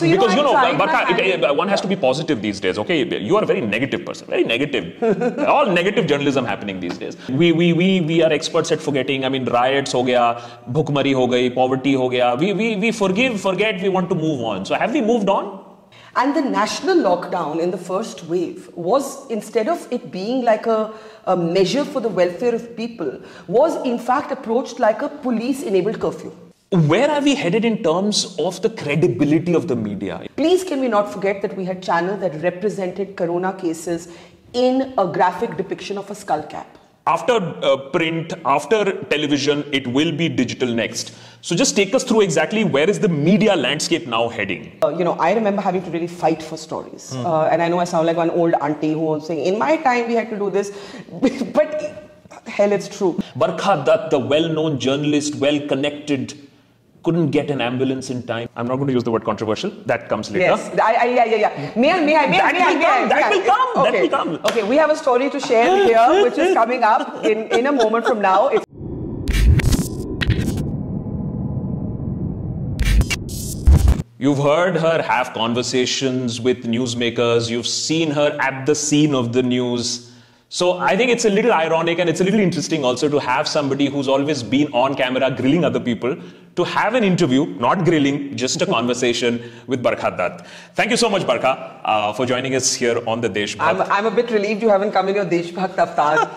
So because you know, Barkha, one has to be positive these days, okay? You are a very negative person, very negative. All negative journalism happening these days. We are experts at forgetting. I mean, riots ho gaya, bhukmari ho gayi, poverty ho gaya. We forgive, forget, we want to move on. So have we moved on? And the national lockdown in the first wave was, instead of it being like a measure for the welfare of people, was in fact approached like a police-enabled curfew. Where are we headed in terms of the credibility of the media? Please can we not forget that we had channel that represented corona cases in a graphic depiction of a skull cap. After print, after television, it will be digital next. So just take us through exactly where is the media landscape now heading? You know, I remember having to really fight for stories. And I know I sound like one old auntie who was saying, in my time we had to do this. But hell, it's true. Barkha Dutt, the well-known journalist, well-connected, couldn't get an ambulance in time. I'm not going to use the word controversial. That comes later. Yes. That will come. Okay, we have a story to share here, which is coming up in a moment from now. It's you've heard her have conversations with newsmakers. You've seen her at the scene of the news. So I think it's a little ironic and it's a little interesting also to have somebody who's always been on camera grilling other people to have an interview, not grilling, just a conversation with Barkha Dutt. Thank you so much, Barkha, for joining us here on the Desh Bhakt. I'm a bit relieved you haven't come in your Desh Bhakt Aftar.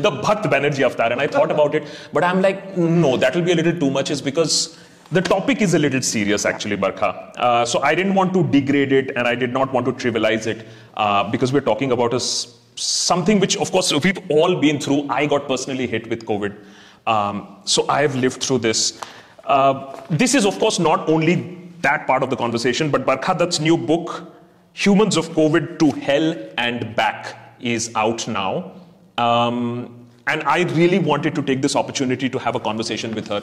The Bhakt Banerjee Aftar, and I thought about it, but I'm like, no, that will be a little too much, is because the topic is a little serious actually, Barkha. So I didn't want to degrade it and I did not want to trivialize it because we're talking about something which, of course, we've all been through. I got personally hit with COVID. So I have lived through this. This is, of course, not only that part of the conversation, but Barkha Dutt's new book, Humans of COVID to Hell and Back, is out now. And I really wanted to take this opportunity to have a conversation with her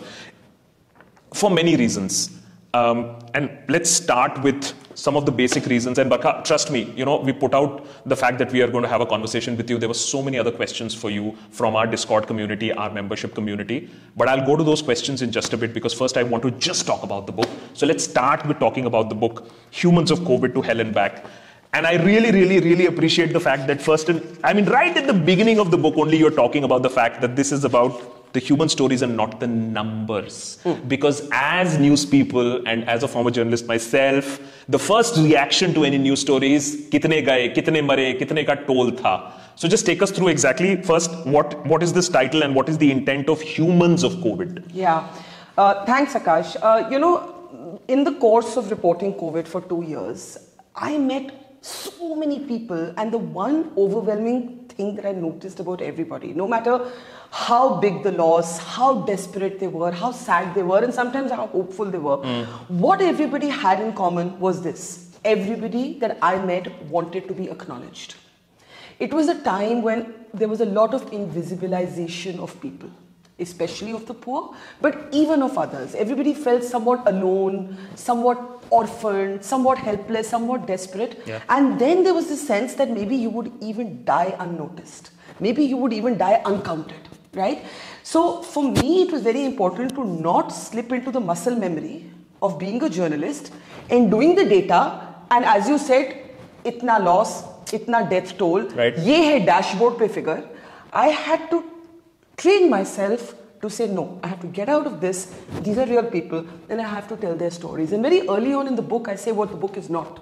for many reasons. And let's start with some of the basic reasons. And Barkha, trust me, you know, we put out the fact that we are going to have a conversation with you. There were so many other questions for you from our Discord community, our membership community. But I'll go to those questions in just a bit because first I want to just talk about the book. So let's start with talking about the book, Humans of COVID to Hell and Back. And I really appreciate the fact that right at the beginning of the book only you're talking about the fact that this is about the human stories and not the numbers. Because as news people and as a former journalist myself, the first reaction to any news story is kitne gaye, kitne mare, kitne ka toll tha. So just take us through exactly first what is this title and what is the intent of Humans of COVID? Yeah, thanks Akash. You know, in the course of reporting COVID for 2 years, I met so many people, and the one overwhelming thing that I noticed about everybody, no matter how big the loss, how desperate they were, how sad they were, and sometimes how hopeful they were, what everybody had in common was this. Everybody that I met wanted to be acknowledged. It was a time when there was a lot of invisibilization of people, especially of the poor, but even of others. Everybody felt somewhat alone, somewhat orphaned, somewhat helpless, somewhat desperate. Yeah. And then there was this sense that maybe you would even die unnoticed. Maybe you would even die uncounted, right? So for me, it was very important to not slip into the muscle memory of being a journalist and doing the data. And as you said, itna loss, itna death toll, right. Ye hai dashboard pe figure. I had to train myself to say, no, I have to get out of this. These are real people and I have to tell their stories. And very early on in the book, I say what the book is not.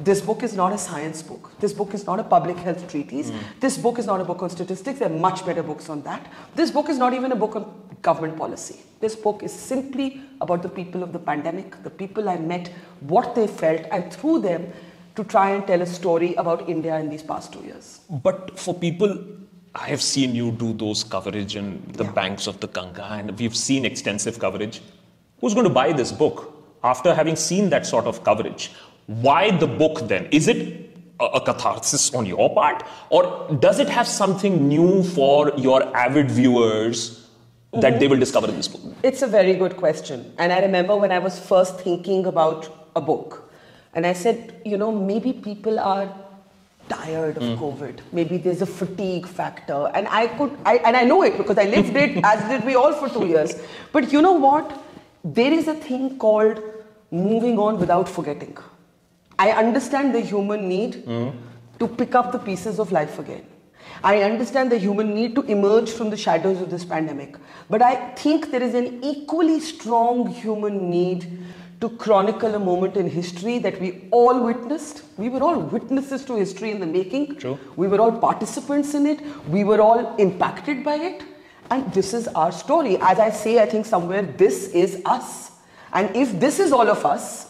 This book is not a science book. This book is not a public health treatise. This book is not a book on statistics. There are much better books on that. This book is not even a book on government policy. This book is simply about the people of the pandemic, the people I met, what they felt, and through them to try and tell a story about India in these past 2 years. But for people, I have seen you do those coverage in the banks of the Ganga, and we've seen extensive coverage. Who's going to buy this book after having seen that sort of coverage? Why the book then? Is it a catharsis on your part, or does it have something new for your avid viewers that they will discover in this book? It's a very good question. And I remember when I was first thinking about a book and I said, you know, maybe people are tired of COVID. Maybe there's a fatigue factor. And I know it because I lived it, as did we all, for 2 years. But you know what? There is a thing called moving on without forgetting. I understand the human need to pick up the pieces of life again. I understand the human need to emerge from the shadows of this pandemic. But I think there is an equally strong human need to chronicle a moment in history that we all witnessed. We were all witnesses to history in the making. True. We were all participants in it. We were all impacted by it. And this is our story. As I say, I think somewhere this is us. And if this is all of us,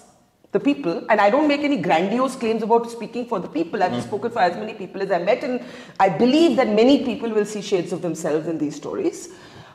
the people, and I don't make any grandiose claims about speaking for the people. I've spoken for as many people as I met, and I believe that many people will see shades of themselves in these stories.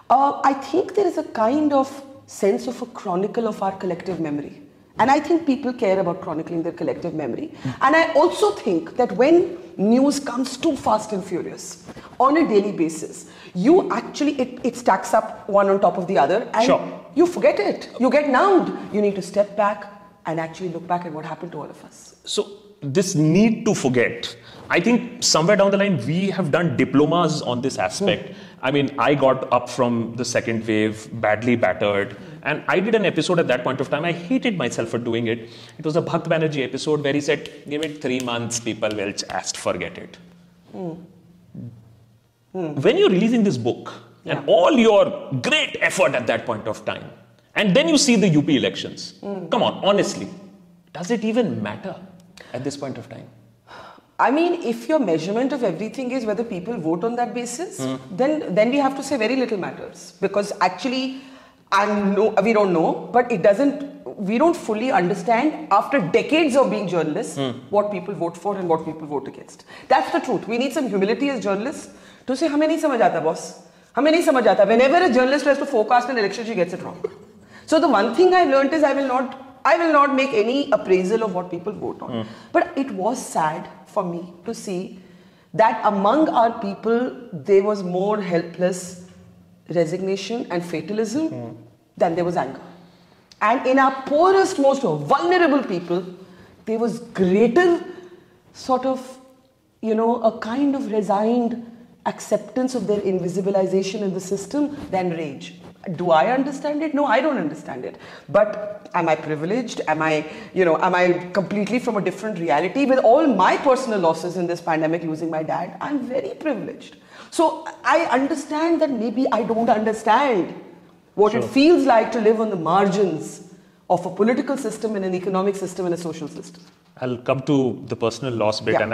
I think there is a kind of sense of a chronicle of our collective memory. And I think people care about chronicling their collective memory. And I also think that when news comes too fast and furious on a daily basis, you actually, it stacks up one on top of the other, and you forget it. You get numbed. You need to step back and actually look back at what happened to all of us. So this need to forget, I think somewhere down the line, we have done diplomas on this aspect. I mean, I got up from the second wave, badly battered. And I did an episode at that point of time. I hated myself for doing it. It was a Barkha Banerjee episode where he said, give it 3 months, people will just forget it. When you're releasing this book and all your great effort at that point of time, and then you see the UP elections. Come on, honestly. Does it even matter at this point of time? I mean, if your measurement of everything is whether people vote on that basis, then we have to say very little matters. Because actually, we don't know, but it doesn't, we don't fully understand after decades of being journalists what people vote for and what people vote against. That's the truth. We need some humility as journalists to say, "Hame nahi samajh aata, boss. Hame nahi samajh aata." Whenever a journalist tries to forecast an election, she gets it wrong. So the one thing I've learned is I will not make any appraisal of what people vote on. But it was sad for me to see that among our people, there was more helpless resignation and fatalism than there was anger. And in our poorest, most vulnerable people, there was greater sort of, you know, a kind of resigned acceptance of their invisibilization in the system than rage. Do I understand it? No, I don't understand it. But am I privileged? Am I completely from a different reality? With all my personal losses in this pandemic, losing my dad, I'm very privileged. So I understand that maybe I don't understand what it feels like to live on the margins of a political system and an economic system and a social system. I'll come to the personal loss bit and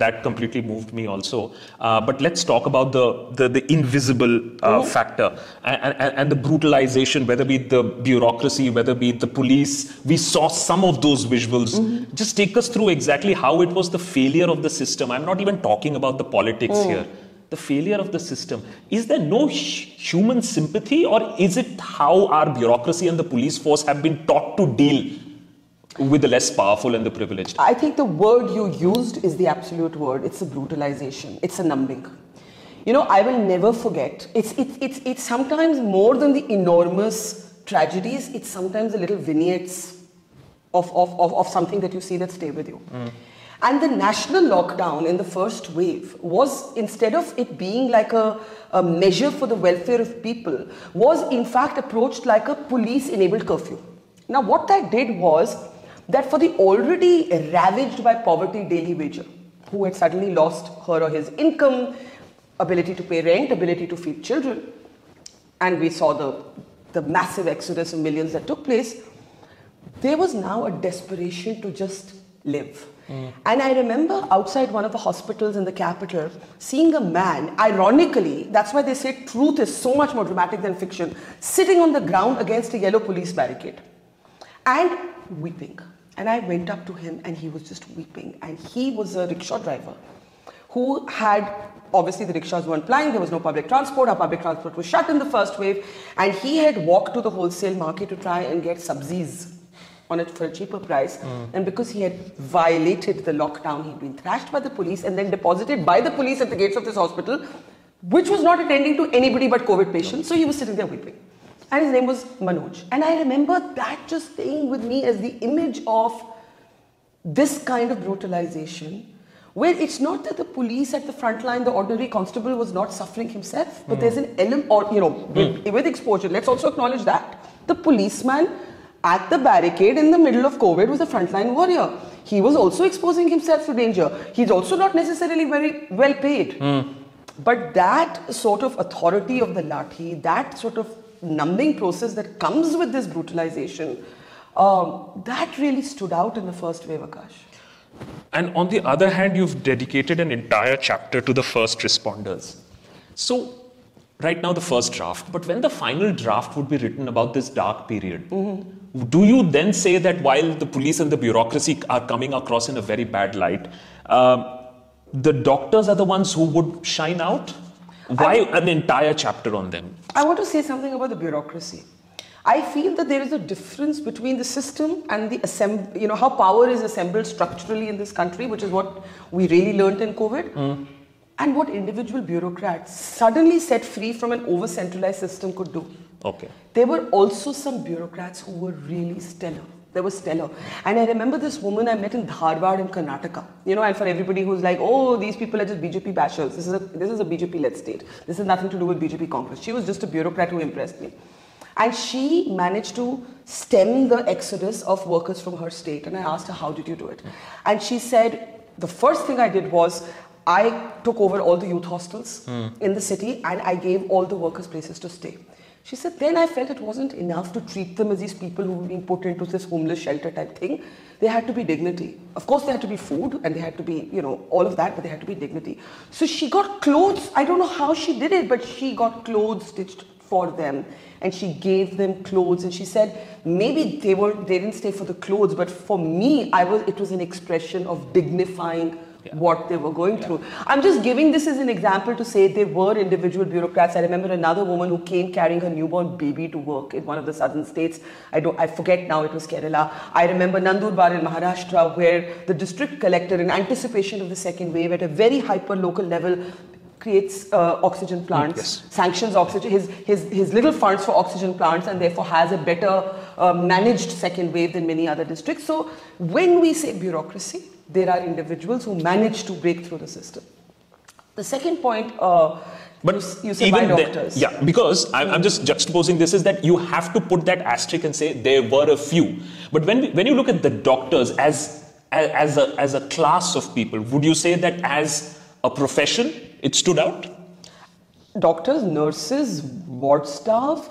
that completely moved me also. But let's talk about the invisible factor and the brutalization, whether be the bureaucracy, whether be the police. We saw some of those visuals. Just take us through exactly how it was the failure of the system. I'm not even talking about the politics here. The failure of the system. Is there no human sympathy, or is it how our bureaucracy and the police force have been taught to deal with the less powerful and the privileged? I think the word you used is the absolute word. It's a brutalization. It's a numbing. You know, I will never forget. It's sometimes more than the enormous tragedies. It's sometimes the little vignettes of something that you see that stay with you. And the national lockdown in the first wave was, instead of it being like a measure for the welfare of people, was in fact approached like a police-enabled curfew. Now, what that did was that for the already ravaged by poverty daily wager, who had suddenly lost her or his income, ability to pay rent, ability to feed children, and we saw the massive exodus of millions that took place, there was now a desperation to just live. And I remember outside one of the hospitals in the capital, seeing a man, ironically, that's why they say truth is so much more dramatic than fiction, sitting on the ground against a yellow police barricade and weeping. And I went up to him and he was just weeping. And he was a rickshaw driver who had, obviously the rickshaws weren't plying, there was no public transport, our public transport was shut in the first wave. And he had walked to the wholesale market to try and get sabzis on it for a cheaper price. And because he had violated the lockdown, he'd been thrashed by the police and then deposited by the police at the gates of this hospital, which was not attending to anybody but COVID patients. So he was sitting there weeping. And his name was Manoj. And I remember that just staying with me as the image of this kind of brutalization, where it's not that the police at the front line, the ordinary constable, was not suffering himself, but there's an element, or, you know, with exposure, let's also acknowledge that. The policeman At the barricade in the middle of COVID was a frontline warrior. He was also exposing himself to danger. He's also not necessarily very well paid. Mm. But that sort of authority of the lathi, that sort of numbing process that comes with this brutalization, that really stood out in the first wave, Akash. And on the other hand, you've dedicated an entire chapter to the first responders. So, right now the first draft, but when the final draft would be written about this dark period, mm-hmm. do you then say that while the police and the bureaucracy are coming across in a very bad light, the doctors are the ones who would shine out? Why an entire chapter on them? I want to say something about the bureaucracy. I feel that there is a difference between the system and the how power is assembled structurally in this country, which is what we really learned in COVID. Mm. And what individual bureaucrats suddenly set free from an over-centralized system could do. Okay. There were also some bureaucrats who were really stellar. They were stellar. And I remember this woman I met in Dharwad in Karnataka. You know, and for everybody who's like, oh, these people are just BJP bashers. This is a BJP-led state. This has nothing to do with BJP Congress. She was just a bureaucrat who impressed me. And she managed to stem the exodus of workers from her state. And I asked her, how did you do it? And she said, the first thing I did was, I took over all the youth hostels in the city and I gave all the workers places to stay. She said, then I felt it wasn't enough to treat them as these people who were being put into this homeless shelter type thing. There had to be dignity. Of course, there had to be food and there had to be, you know, all of that, but there had to be dignity. So she got clothes. I don't know how she did it, but she got clothes stitched for them and she gave them clothes. And she said, maybe they didn't stay for the clothes, but for me, it was an expression of dignifying what they were going through. I'm just giving this as an example to say they were individual bureaucrats. I remember another woman who came carrying her newborn baby to work in one of the southern states. I forget now, it was Kerala. I remember Nandurbar in Maharashtra, where the district collector, in anticipation of the second wave, at a very hyper-local level, creates oxygen plants, sanctions oxygen, his little funds for oxygen plants, and therefore has a better managed second wave than many other districts. So when we say bureaucracy, there are individuals who manage to break through the system. The second point, but you say by doctors. Yeah, because I'm just juxtaposing this, is that you have to put that asterisk and say there were a few. But when you look at the doctors as a class of people, would you say that as a profession, it stood out? Doctors, nurses, ward staff,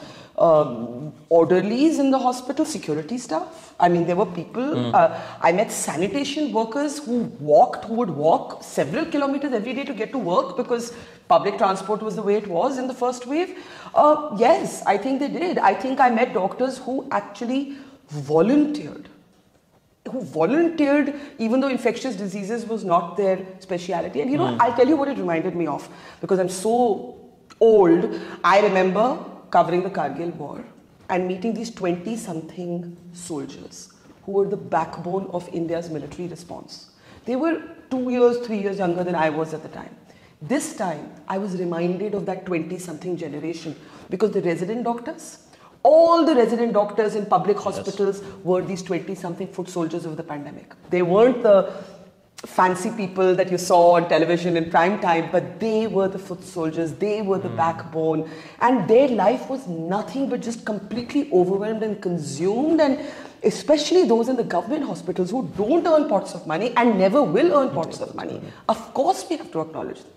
orderlies in the hospital, security staff. I mean, there were people, I met sanitation workers who would walk several kilometers every day to get to work because public transport was the way it was in the first wave. Yes, I think they did. I think I met doctors who actually volunteered. Who volunteered even though infectious diseases was not their speciality. And you know, I'll tell you what it reminded me of, because I'm so old. I remember covering the Kargil War and meeting these 20-something soldiers who were the backbone of India's military response. They were 2 years, 3 years younger than I was at the time. This time, I was reminded of that 20-something generation, because all the resident doctors in public hospitals were these 20-something foot soldiers of the pandemic. They weren't the fancy people that you saw on television in prime time, but they were the foot soldiers, they were the backbone, and their life was nothing but just completely overwhelmed and consumed, and especially those in the government hospitals who don't earn pots of money and never will earn pots of money. Of course we have to acknowledge them.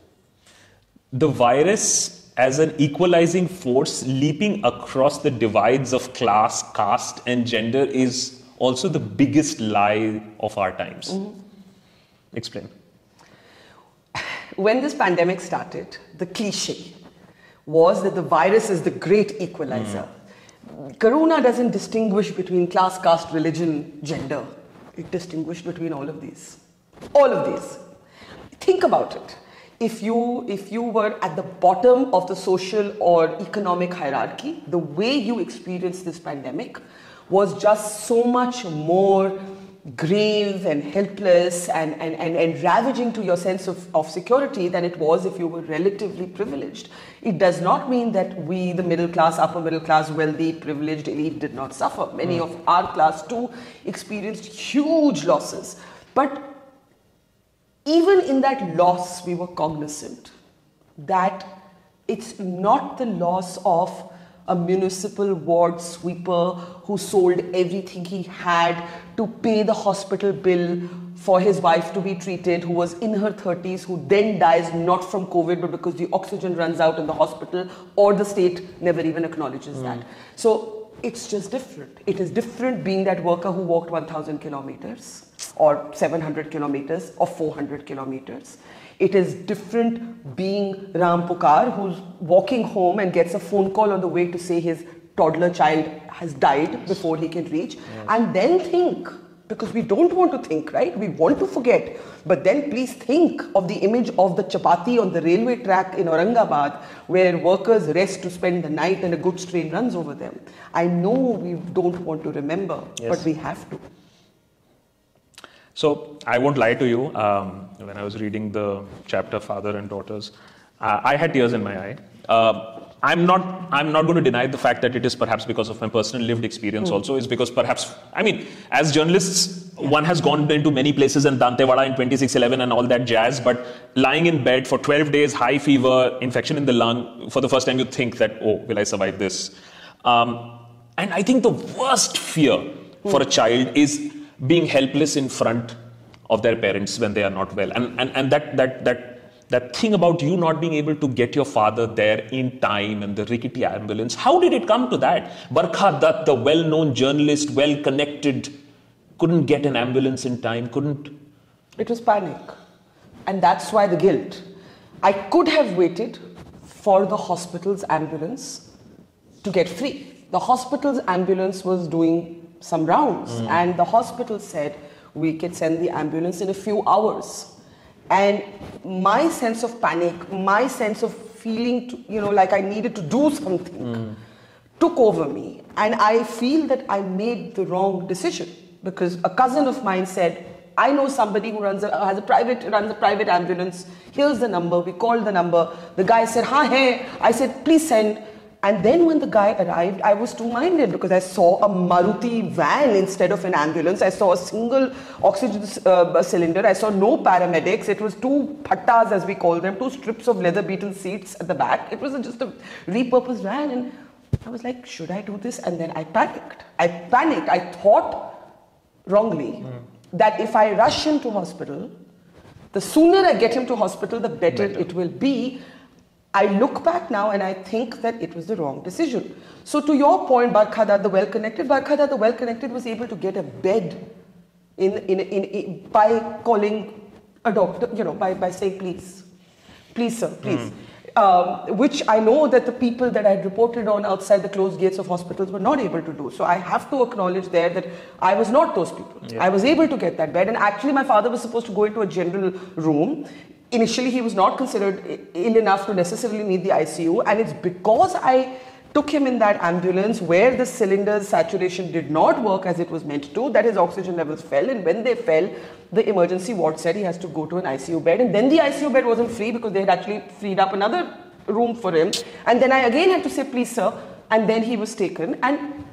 The virus as an equalizing force leaping across the divides of class, caste and gender is also the biggest lie of our times. Mm-hmm. Explain. When this pandemic started, the cliche was that the virus is the great equalizer. Corona doesn't distinguish between class, caste, religion, gender. It distinguished between all of these. All of these. Think about it. If you were at the bottom of the social or economic hierarchy, the way you experienced this pandemic was just so much more grave and helpless and ravaging to your sense of security than it was if you were relatively privileged. It does not mean that we, the middle class, upper middle class, wealthy, privileged elite, did not suffer. Many of our class too experienced huge losses. But even in that loss, we were cognizant that it's not the loss of a municipal ward sweeper who sold everything he had to pay the hospital bill for his wife to be treated, who was in her 30s, who then dies not from COVID, but because the oxygen runs out in the hospital, or the state never even acknowledges that. So it's just different. It is different being that worker who walked 1,000 kilometers or 700 kilometers or 400 kilometers. It is different being Ram Pukar, who's walking home and gets a phone call on the way to say his toddler child has died before he can reach, and then think, because we don't want to think, right? We want to forget. But then please think of the image of the chapati on the railway track in Aurangabad, where workers rest to spend the night and a goods train runs over them. I know we don't want to remember, but we have to. So I won't lie to you, when I was reading the chapter Father and Daughters, I had tears in my eye. I'm not going to deny the fact that it is perhaps because of my personal lived experience also. It's because perhaps, I mean, as journalists, one has gone into many places and Dantewada in 2611 and all that jazz, but lying in bed for 12 days, high fever, infection in the lung, for the first time you think that, oh, will I survive this? And I think the worst fear for a child is being helpless in front of their parents when they are not well. And that thing about you not being able to get your father there in time and the rickety ambulance. How did it come to that? Barkha Dutt, the well-known journalist, well-connected, couldn't get an ambulance in time, couldn't... It was panic. And that's why the guilt. I could have waited for the hospital's ambulance to get free. The hospital's ambulance was doing some rounds and the hospital said, we can send the ambulance in a few hours. And my sense of panic, my sense of feeling, you know, like I needed to do something took over me. And I feel that I made the wrong decision because a cousin of mine said, I know somebody who runs a private ambulance. Here's the number. We called the number. The guy said, ha, hey. I said, please send. And then when the guy arrived, I was two-minded because I saw a Maruti van instead of an ambulance. I saw a single oxygen cylinder. I saw no paramedics. It was two pattas, as we call them, two strips of leather-beaten seats at the back. It was just a repurposed van. And I was like, should I do this? And then I panicked. I thought wrongly that if I rush him to hospital, the sooner I get him to hospital, the better it will be. I look back now and I think that it was the wrong decision. So to your point, Barkha Dutt, the well-connected was able to get a bed by calling a doctor, you know, by saying, please sir, please. Which I know that the people that I had reported on outside the closed gates of hospitals were not able to do. So I have to acknowledge there that I was not those people. I was able to get that bed. And actually my father was supposed to go into a general room. Initially, he was not considered ill enough to necessarily need the ICU. And it's because I took him in that ambulance where the cylinder's saturation did not work as it was meant to, that his oxygen levels fell. And when they fell, the emergency ward said he has to go to an ICU bed. And then the ICU bed wasn't free because they had actually freed up another room for him. And then I again had to say, please, sir. And then he was taken. And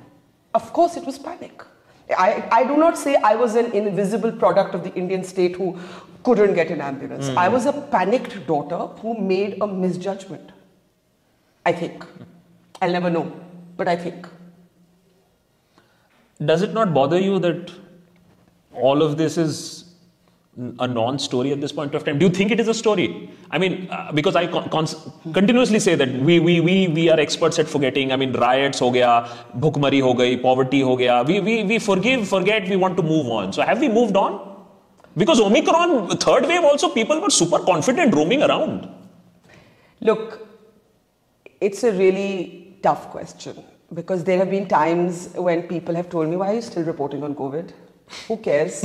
of course, it was panic. I do not say I was an invisible product of the Indian state who couldn't get an ambulance. I was a panicked daughter who made a misjudgment. I think. I'll never know, but I think. Does it not bother you that all of this is a non-story at this point of time? Do you think it is a story? I mean, because I continuously say that we are experts at forgetting. I mean, riots ho gaya, bhukmari ho gayi, poverty ho gaya. We forgive, forget, we want to move on. So have we moved on? Because Omicron, third wave also, people were super confident roaming around. Look, it's a really tough question because there have been times when people have told me, why are you still reporting on COVID? Who cares?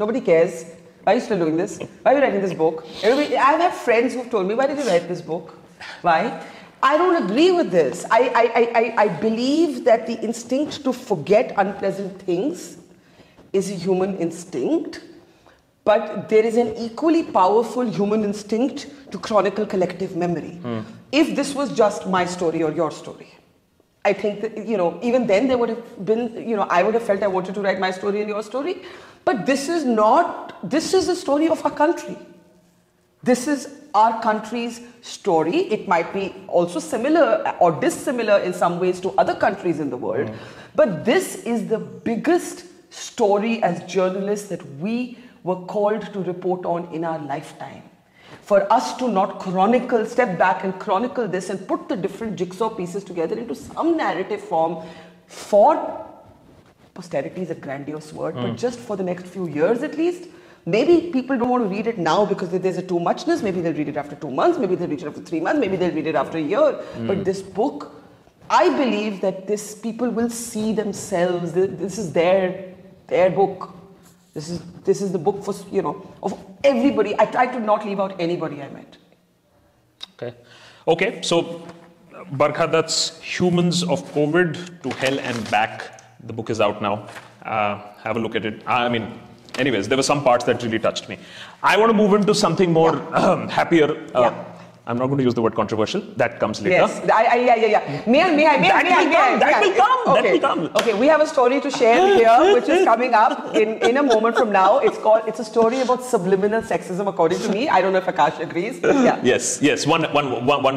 Nobody cares. Why are you still doing this? Why are you writing this book? I've had friends who've told me, why did you write this book? Why? I don't agree with this. I believe that the instinct to forget unpleasant things is a human instinct. But there is an equally powerful human instinct to chronicle collective memory. If this was just my story or your story, I think that, you know, even then there would have been, you know, I would have felt I wanted to write my story and your story. But this is not, this is the story of our country. This is our country's story. It might be also similar or dissimilar in some ways to other countries in the world. But this is the biggest story as journalists that we were called to report on in our lifetime. For us to not chronicle, step back and chronicle this and put the different jigsaw pieces together into some narrative form for posterity is a grandiose word, but just for the next few years at least. Maybe people don't want to read it now because there's a too muchness. Maybe they'll read it after 2 months. Maybe they'll read it after 3 months. Maybe they'll read it after a year. But this book, I believe that this people will see themselves. This is their book. This is the book for, you know, of everybody. I tried to not leave out anybody I met. Okay. Okay. So, Barkha Dutt's Humans of COVID to Hell and Back. The book is out now. Have a look at it. I mean. Anyways, there were some parts that really touched me. I want to move into something more happier. I'm not going to use the word controversial. That comes later. Yes. That will come. Okay, we have a story to share here, which is coming up in a moment from now. It's a story about subliminal sexism, according to me. I don't know if Akash agrees. Yeah. Yes. One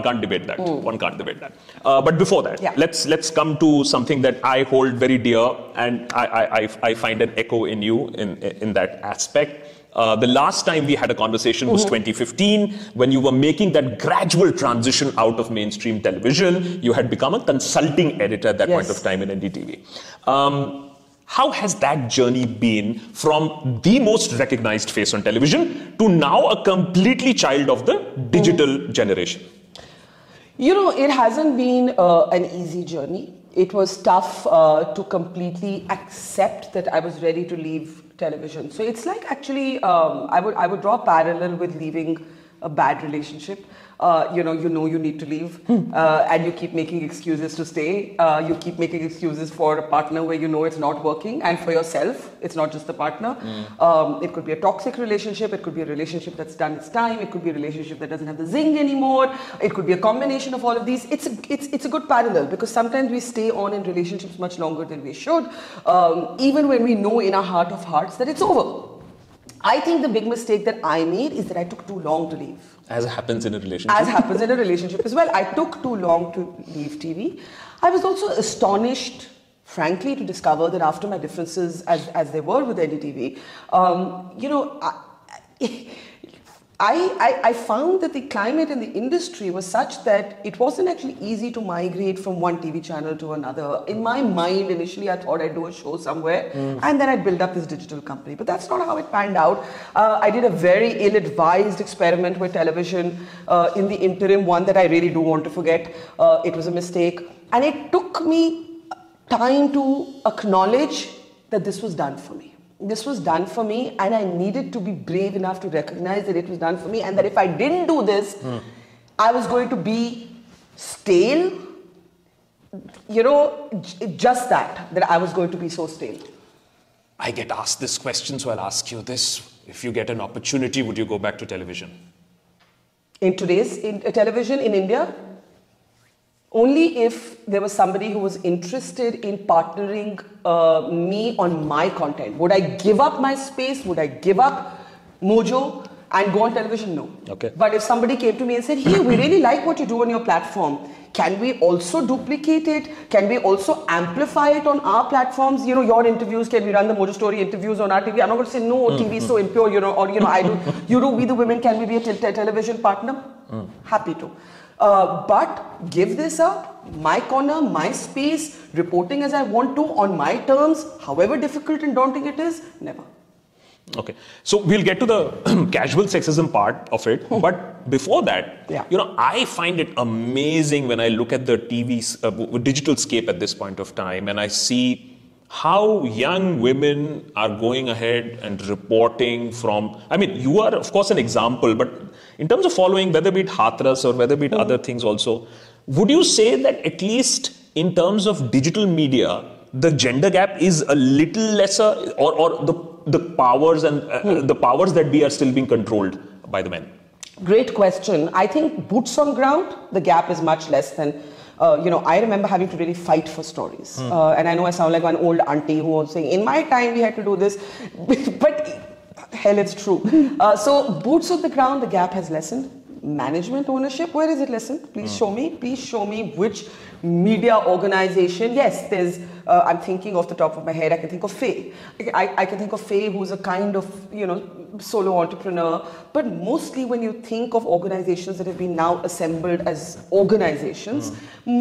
can't debate that. One can't debate that. But before that, let's come to something that I hold very dear, and I find an echo in you in that aspect. The last time we had a conversation was 2015, when you were making that gradual transition out of mainstream television. You had become a consulting editor at that point of time in NDTV. How has that journey been from the most recognized face on television to now a completely child of the digital generation? You know, it hasn't been an easy journey. It was tough to completely accept that I was ready to leave television. So it's like actually, I would draw a parallel with leaving a bad relationship. You know you need to leave and you keep making excuses to stay. You keep making excuses for a partner where you know it's not working, and for yourself. It's not just the partner. It could be a toxic relationship. It could be a relationship that's done its time. It could be a relationship that doesn't have the zing anymore. It could be a combination of all of these. It's a good parallel, because sometimes we stay on in relationships much longer than we should, even when we know in our heart of hearts that it's over. I think the big mistake that I made is that I took too long to leave. As happens in a relationship. As happens in a relationship as well. I took too long to leave TV. I was also astonished, frankly, to discover that after my differences, as they were with NDTV, you know, I found that the climate in the industry was such that it wasn't actually easy to migrate from one TV channel to another. In my mind, initially, I thought I'd do a show somewhere and then I'd build up this digital company. But that's not how it panned out. I did a very ill-advised experiment with television in the interim, one that I really do want to forget. It was a mistake. And it took me time to acknowledge that this was done for me. This was done for me, and I needed to be brave enough to recognize that it was done for me, and that if I didn't do this, I was going to be stale. You know, just that I was going to be so stale. I get asked this question, so I'll ask you this. If you get an opportunity, would you go back to television? In today's television in India? Only if there was somebody who was interested in partnering me on my content. Would I give up my space? Would I give up Mojo and go on television? No. Okay. But if somebody came to me and said, hey, we really like what you do on your platform. Can we also duplicate it? Can we also amplify it on our platforms? You know, your interviews, can we run the Mojo Story interviews on our TV? I'm not going to say, no, TV is so impure, you know, or, you know, I do, you do We The Women, can we be a television partner? Happy to. But give this up, my corner, my space, reporting as I want to on my terms, however difficult and daunting it is, never. Okay, so we'll get to the casual sexism part of it, but before that, you know, I find it amazing when I look at the digital scape at this point of time, and I see how young women are going ahead and reporting from, I mean, you are of course an example, but in terms of following, whether it be Hathras or whether it be other things also, would you say that at least in terms of digital media, the gender gap is a little lesser, or the powers that be are still being controlled by the men? Great question. I think boots on ground, the gap is much less than you know, I remember having to really fight for stories. And I know I sound like an old auntie who was saying, in my time we had to do this. But hell it's true. So boots on the ground, the gap has lessened. Management ownership, where is it lessened? Please show me. Please show me which media organization. Yes, there's, I'm thinking off the top of my head, I can think of Faye. I can think of Faye, who's a kind of, you know, solo entrepreneur. But mostly when you think of organizations that have been now assembled as organizations,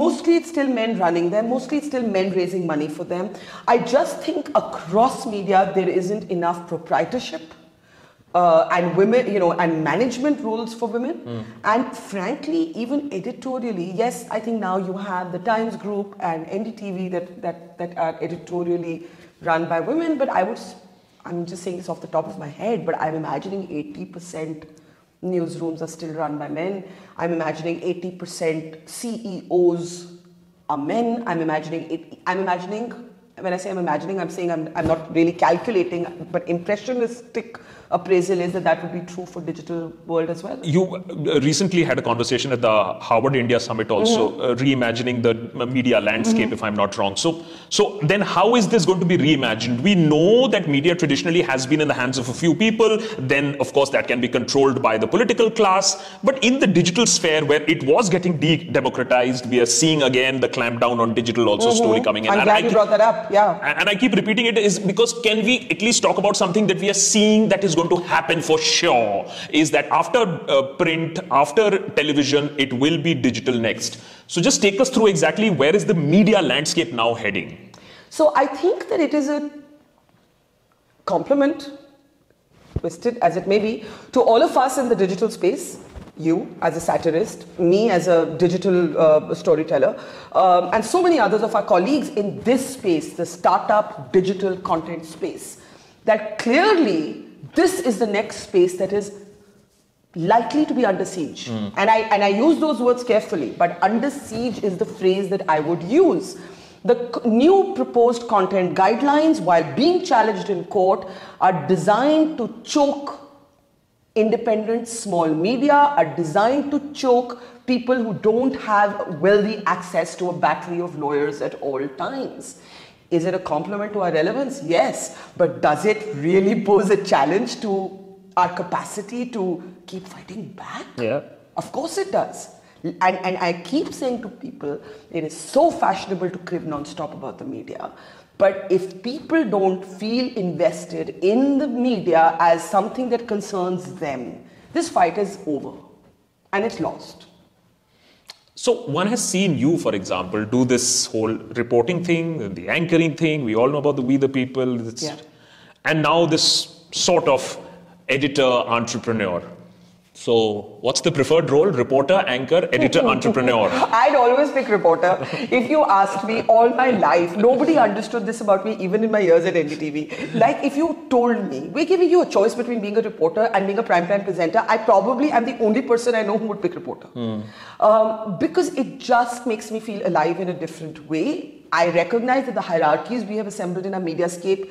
mostly it's still men running them, mostly it's still men raising money for them. I just think across media, there isn't enough proprietorship. And women, you know, and management rules for women. And frankly, even editorially, yes, I think now you have the Times Group and NDTV that are editorially run by women. But I'm just saying this off the top of my head, but I'm imagining 80% newsrooms are still run by men. I'm imagining 80% CEOs are men. When I say I'm imagining, I'm saying I'm not really calculating, but impressionistic appraisal is that would be true for digital world as well. You recently had a conversation at the Harvard India Summit also, reimagining the media landscape, if I'm not wrong. So then how is this going to be reimagined? We know that media traditionally has been in the hands of a few people. Then, of course, that can be controlled by the political class. But in the digital sphere, where it was getting democratized, we are seeing again the clampdown on digital also story coming in. I'm glad you brought that up. Yeah. And I keep repeating it is because can we at least talk about something that we are seeing that is going to happen for sure is that after print, after television, it will be digital next. So just take us through exactly where is the media landscape now heading? So I think that it is a compliment, twisted as it may be, to all of us in the digital space. You as a satirist, me as a digital storyteller, and so many others of our colleagues in this space, the startup digital content space, that clearly this is the next space that is likely to be under siege. And I use those words carefully, but under siege is the phrase that I would use. The new proposed content guidelines, while being challenged in court, are designed to choke independent small media, are designed to choke people who don't have wealthy access to a battery of lawyers at all times. Is it a compliment to our relevance? Yes. But does it really pose a challenge to our capacity to keep fighting back? Yeah. Of course it does. And I keep saying to people, it is so fashionable to crib non-stop about the media. But if people don't feel invested in the media as something that concerns them, this fight is over and it's lost. So one has seen you, for example, do this whole reporting thing, the anchoring thing. We all know about the We The People. Yeah. And now this sort of editor, entrepreneur. So what's the preferred role? Reporter, anchor, editor, entrepreneur? I'd always pick reporter. If you asked me all my life, nobody understood this about me even in my years at NDTV. Like if you told me, we're giving you a choice between being a reporter and being a primetime presenter, I probably am the only person I know who would pick reporter. Because it just makes me feel alive in a different way. I recognize that the hierarchies we have assembled in our mediascape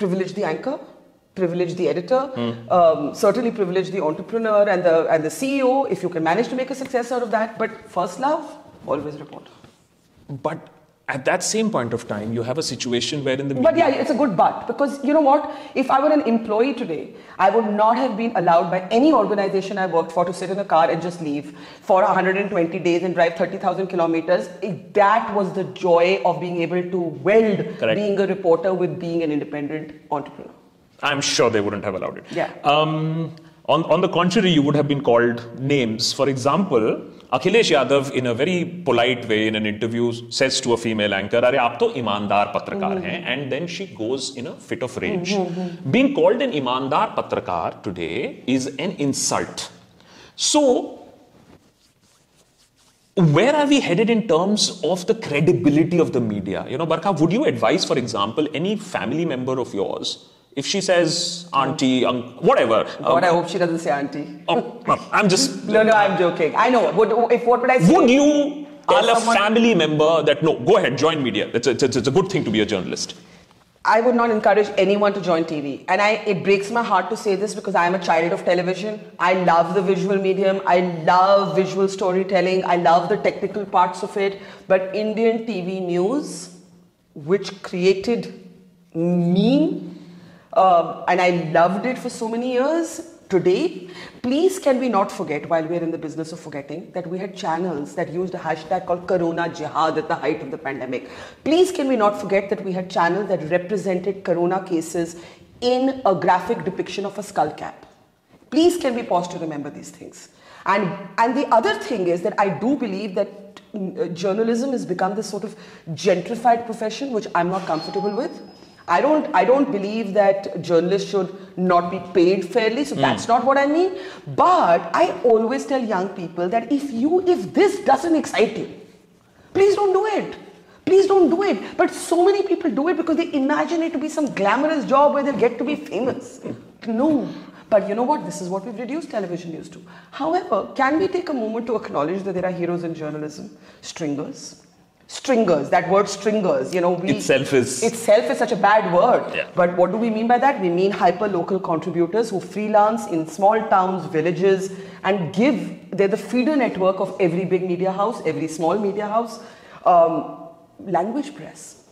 privilege the anchor, privilege the editor, certainly privilege the entrepreneur and the CEO, if you can manage to make a success out of that. But first love, always reporter. But at that same point of time, you have a situation where in the media... But yeah, it's a good but. Because you know what? If I were an employee today, I would not have been allowed by any organization I worked for to sit in a car and just leave for 120 days and drive 30,000 kilometers. That was the joy of being able to weld being a reporter with being an independent entrepreneur. I'm sure they wouldn't have allowed it. Yeah. On the contrary, you would have been called names. For example, Akhilesh Yadav, in a very polite way in an interview, says to a female anchor, "Arey, aap to imandar patrakar hain," and then she goes in a fit of rage. Being called an imandar patrakar today is an insult. So, where are we headed in terms of the credibility of the media? You know, Barkha, would you advise, for example, any family member of yours? If she says auntie, whatever. God, I hope she doesn't say auntie. I'm just... No, I'm joking. I know. What would I say? Would you tell a family member that, no, go ahead, join media. It's a good thing to be a journalist. I would not encourage anyone to join TV. And it breaks my heart to say this because I'm a child of television. I love the visual medium. I love visual storytelling. I love the technical parts of it. But Indian TV news, which created meme... and I loved it for so many years. Today, please can we not forget, while we're in the business of forgetting, that we had channels that used a hashtag called Corona Jihad at the height of the pandemic. Please can we not forget that we had channels that represented Corona cases in a graphic depiction of a skull cap. Please can we pause to remember these things. And the other thing is that I do believe that journalism has become this sort of gentrified profession, which I'm not comfortable with. I don't believe that journalists should not be paid fairly, so that's not what I mean. But I always tell young people that if this doesn't excite you, please don't do it. Please don't do it. But so many people do it because they imagine it to be some glamorous job where they'll get to be famous. No. But you know what? This is what we've reduced television news to. However, can we take a moment to acknowledge that there are heroes in journalism? Stringers. Stringers, that word stringers, you know, itself is such a bad word. Yeah. But what do we mean by that? We mean hyper-local contributors who freelance in small towns, villages, and they're the feeder network of every big media house, every small media house. Language press.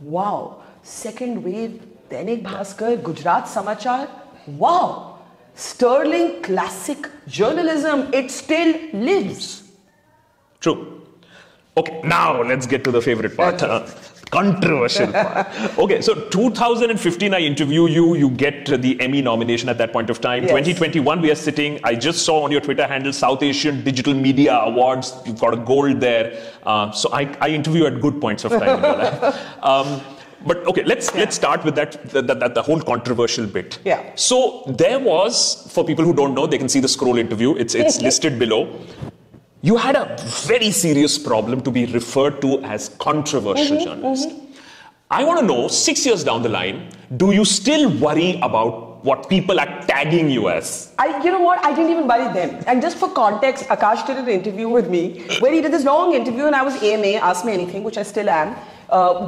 Wow. Second wave, Dainik Bhaskar, Gujarat Samachar. Wow. Sterling classic journalism. It still lives. True. Okay, now let's get to the favorite part, controversial part. Okay, so 2015 I interview you, you get the Emmy nomination at that point of time. Yes. 2021 we are sitting, I just saw on your Twitter handle, South Asian Digital Media Awards, you've got a gold there. So I interview at good points of time in your life. But okay, let's start with the whole controversial bit. Yeah. So there was, for people who don't know, they can see the Scroll interview, it's listed below. You had a very serious problem to be referred to as controversial journalist. I want to know, 6 years down the line, do you still worry about what people are tagging you as? You know what? I didn't even worry then. And just for context, Akash did an interview with me where he did this long interview and I was AMA, ask me anything, which I still am.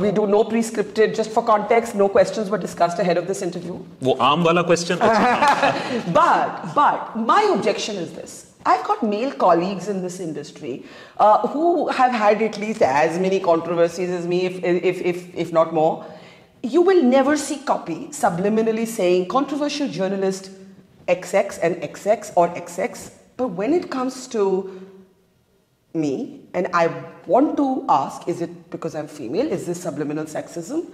We do no pre-scripted, just for context, no questions were discussed ahead of this interview. Wo arm wala question? But my objection is this. I've got male colleagues in this industry who have had at least as many controversies as me, if not more. You will never see copy subliminally saying controversial journalist XX and XX or XX. But when it comes to me, and I want to ask, is it because I'm female? Is this subliminal sexism?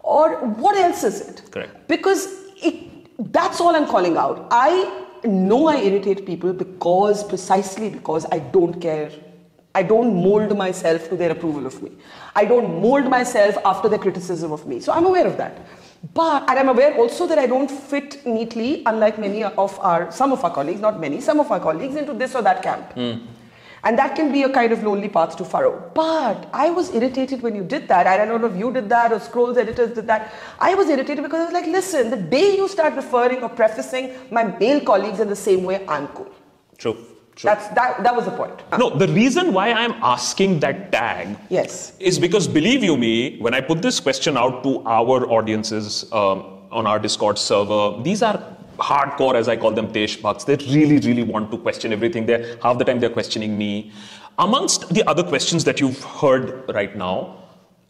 Or what else is it? Correct. Because that's all I'm calling out. I irritate people precisely because I don't care. I don't mold myself to their approval of me. I don't mold myself after their criticism of me. So I'm aware of that. And I'm aware also that I don't fit neatly, unlike some of our colleagues, into this or that camp. And that can be a kind of lonely path to furrow. But I was irritated when you did that. I don't know if you did that or Scroll's editors did that. I was irritated because I was like, listen, the day you start referring or prefacing my male colleagues in the same way, I'm cool. True. True. That was the point. No, the reason why I'm asking that tag is because, believe you me, when I put this question out to our audiences on our Discord server, these are hardcore, as I call them, Desh Bhakt. They really, really want to question everything. Half the time they're questioning me. Amongst the other questions that you've heard right now,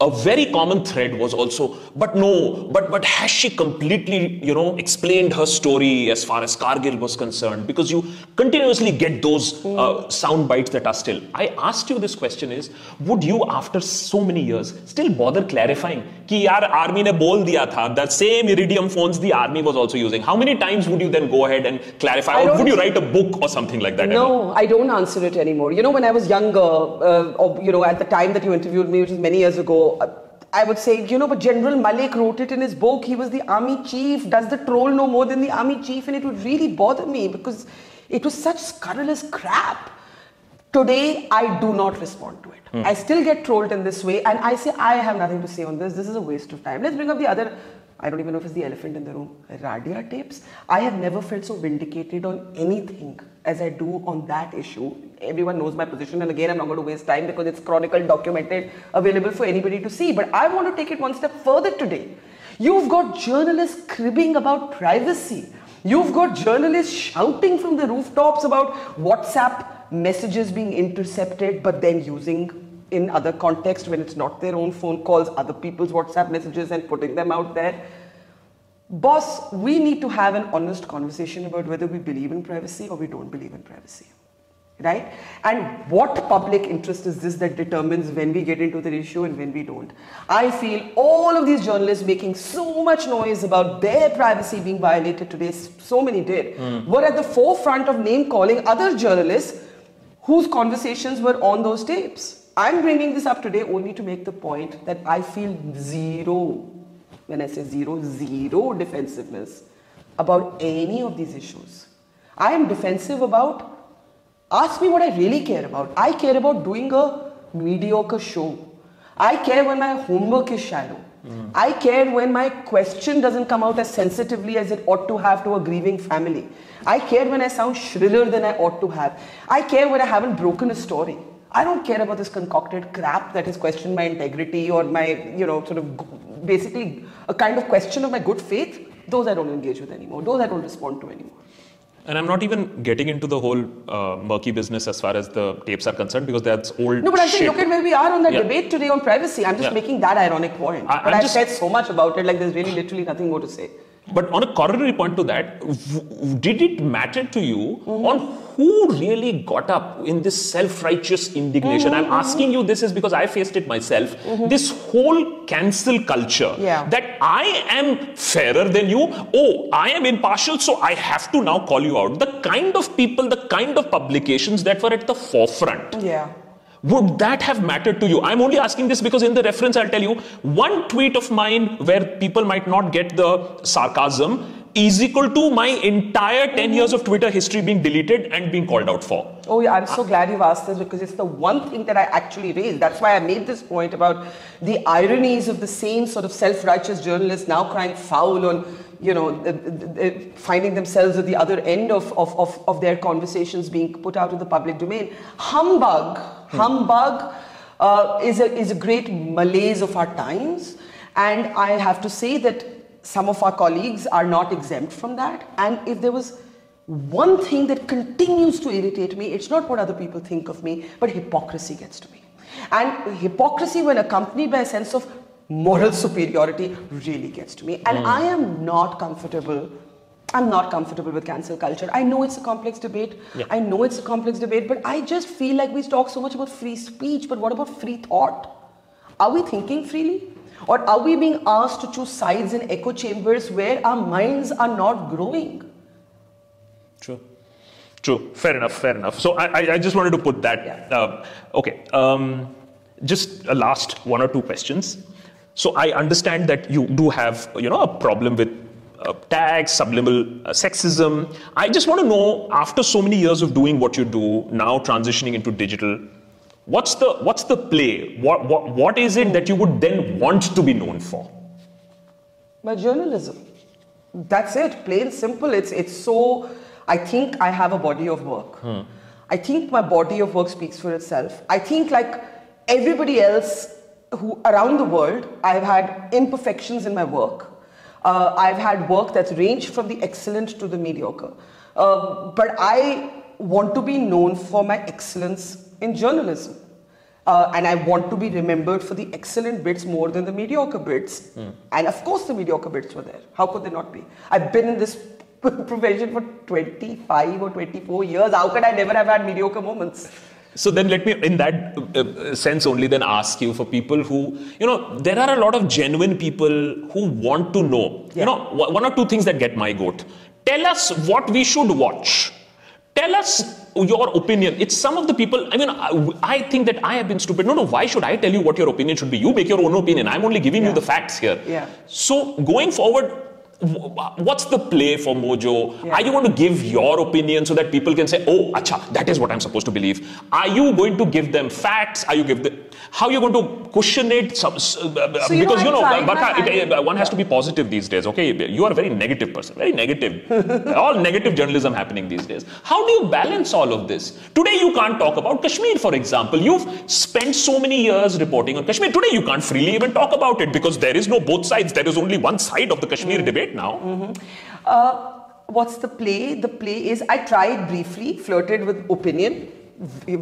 a very common thread was also, but has she completely, explained her story as far as Kargil was concerned? Because you continuously get those sound bites that are still. I asked you this question is, would you after so many years still bother clarifying ki yaar army ne bol diya tha, that same iridium phones the army was also using? How many times would you then go ahead and clarify? Or would you write a book or something like that? No, I don't answer it anymore. When I was younger, at the time that you interviewed me, which was many years ago, I would say, but General Malik wrote it in his book. He was the army chief. Does the troll know more than the army chief? And it would really bother me because it was such scurrilous crap. Today, I do not respond to it. I still get trolled in this way. And I say, I have nothing to say on this. This is a waste of time. Let's bring up the other, I don't even know if it's the elephant in the room, Radia tapes. I have never felt so vindicated on anything as I do on that issue. Everyone knows my position, and again, I'm not going to waste time because it's chronicled, documented, available for anybody to see. But I want to take it one step further today. You've got journalists cribbing about privacy. You've got journalists shouting from the rooftops about WhatsApp messages being intercepted, but then using in other contexts when it's not their own phone calls, other people's WhatsApp messages and putting them out there. boss, we need to have an honest conversation about whether we believe in privacy or we don't believe in privacy, right? And what public interest is this that determines when we get into the issue and when we don't? I feel all of these journalists making so much noise about their privacy being violated today, so many did, were at the forefront of name-calling other journalists whose conversations were on those tapes. I'm bringing this up today only to make the point that I feel zero, when I say zero, zero defensiveness about any of these issues. I am defensive about, ask me what I really care about. I care about doing a mediocre show. I care when my homework is shallow. I care when my question doesn't come out as sensitively as it ought to have to a grieving family. I care when I sound shriller than I ought to have. I care when I haven't broken a story. I don't care about this concocted crap that has questioned my integrity or my, you know, sort of basically a kind of question of my good faith. Those I don't engage with anymore. Those I don't respond to anymore. And I'm not even getting into the whole murky business as far as the tapes are concerned, because that's old. No, but I think look at where we are on that debate today on privacy. I'm just making that ironic point. But I've said so much about it, like there's really literally nothing more to say. But on a corollary point to that, did it matter to you on who really got up in this self-righteous indignation? I'm asking you this is because I faced it myself. This whole cancel culture that I am fairer than you. Oh, I am impartial, so I have to now call you out. The kind of people, the kind of publications that were at the forefront. Yeah. Would that have mattered to you? I'm only asking this because in the reference, I'll tell you, one tweet of mine where people might not get the sarcasm is equal to my entire 10 years of Twitter history being deleted and being called out for. Oh yeah, I'm so glad you've asked this because it's the one thing that I actually raised. That's why I made this point about the ironies of the same sort of self-righteous journalists now crying foul on, you know, finding themselves at the other end of their conversations being put out in the public domain. Humbug, humbug is a great malaise of our times. And I have to say that some of our colleagues are not exempt from that. And if there was one thing that continues to irritate me, it's not what other people think of me, but hypocrisy gets to me. And hypocrisy, when accompanied by a sense of moral superiority, really gets to me. And I am not comfortable. I'm not comfortable with cancel culture. I know it's a complex debate. I know it's a complex debate, but I just feel like we talk so much about free speech, but what about free thought? Are we thinking freely? Or are we being asked to choose sides in echo chambers where our minds are not growing? True. True. Fair enough. Fair enough. So I just wanted to put that. Okay. Just a last one or two questions. So I understand that you do have, you know, a problem with tags, subliminal sexism. I just want to know, after so many years of doing what you do, now transitioning into digital, what's the play? What is it that you would then want to be known for? My journalism. That's it. Plain simple. It's so. I think I have a body of work. I think my body of work speaks for itself. I think like everybody else who around the world, I've had imperfections in my work. I've had work that's ranged from the excellent to the mediocre. But I want to be known for my excellence in journalism. And I want to be remembered for the excellent bits more than the mediocre bits. And of course the mediocre bits were there. How could they not be? I've been in this profession for 25 or 24 years. How could I never have had mediocre moments? So then let me, in that sense only, then ask you for people who, you know, there are a lot of genuine people who want to know, you know, one or two things that get my goat. Tell us what we should watch. Tell us your opinion. It's some of the people, I mean, I think that I have been stupid. No, no, why should I tell you what your opinion should be? You make your own opinion. I'm only giving you the facts here. So going forward, what's the play for Mojo? Are you going to give your opinion so that people can say, oh, acha, that is what I'm supposed to believe? Are you going to give them facts? Are you give them, how are you going to cushion it? Because, you know, Barkha, one has to be positive these days, okay? You are a very negative person, very negative. All negative journalism happening these days. How do you balance all of this? Today, you can't talk about Kashmir, for example. You've spent so many years reporting on Kashmir. Today, you can't freely even talk about it because there is no both sides. There is only one side of the Kashmir debate now. What's the play? The play is I tried briefly, flirted with opinion,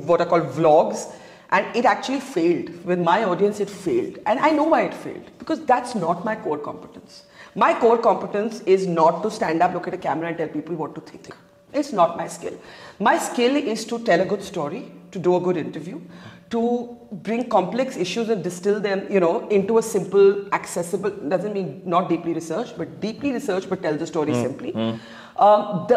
what I call vlogs, And it actually failed. With my audience, it failed. And I know why it failed. Because that's not my core competence. My core competence is not to stand up, look at a camera and tell people what to think. It's not my skill. My skill is to tell a good story, to do a good interview, to bring complex issues and distill them, you know, into a simple, accessible, doesn't mean not deeply researched, but tell the story simply.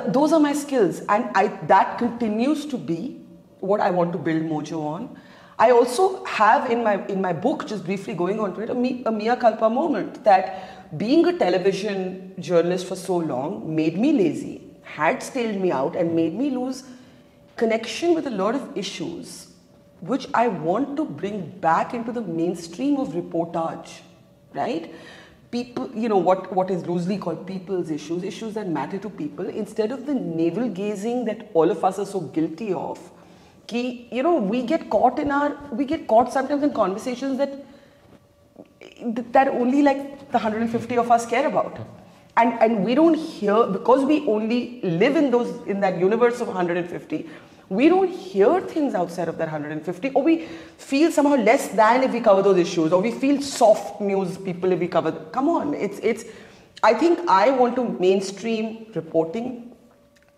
Those are my skills. And that continues to be what I want to build Mojo on. I also have in my book, just briefly going on to it, a Mia Kalpa moment that being a television journalist for so long made me lazy, had staled me out and made me lose connection with a lot of issues which I want to bring back into the mainstream of reportage, right? People, you know, what is loosely called people's issues, issues that matter to people, instead of the navel gazing that all of us are so guilty of. Ki, you know, we get caught sometimes in conversations that only like the 150 of us care about. And we don't hear, because we only live in that universe of 150, we don't hear things outside of that 150, or we feel somehow less than if we cover those issues, or we feel soft news people if we cover them. Come on, it's. I think I want to mainstream reporting,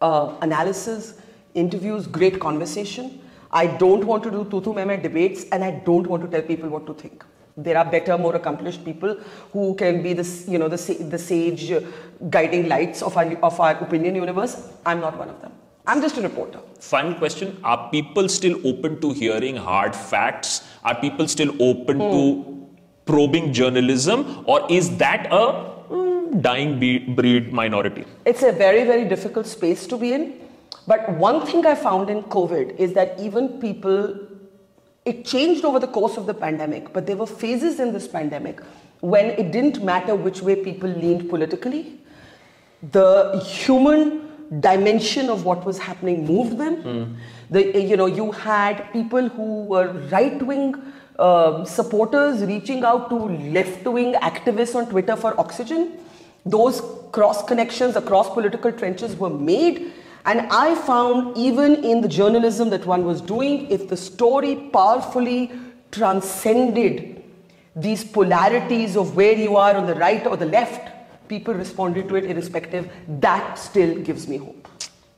analysis, interviews, great conversation. I don't want to do tutu meme debates, and I don't want to tell people what to think. There are better, more accomplished people who can be the sage guiding lights of our opinion universe. I'm not one of them. I'm just a reporter. Fun question. Are people still open to hearing hard facts? Are people still open to probing journalism? Or is that a dying breed minority? It's a very, very difficult space to be in. But one thing I found in COVID is that even people... It changed over the course of the pandemic, but there were phases in this pandemic when it didn't matter which way people leaned politically. The human dimension of what was happening moved them. You had people who were right-wing supporters reaching out to left-wing activists on Twitter for oxygen. Those cross connections across political trenches were made. And I found even in the journalism that one was doing, if the story powerfully transcended these polarities of where you are on the right or the left, people responded to it irrespective. That still gives me hope.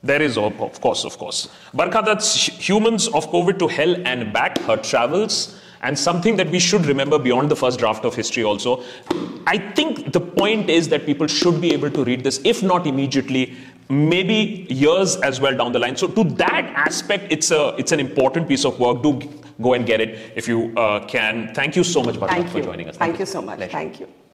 There is hope, of course. Barkha Dutt's Humans of COVID to Hell and Back, her travels, and something that we should remember beyond the first draft of history also. I think the point is that people should be able to read this, if not immediately, maybe years as well down the line. So to that aspect, it's an important piece of work. Do go and get it if you can. Thank you so much, Barkha, for joining us. Thank you so much. Pleasure. Thank you.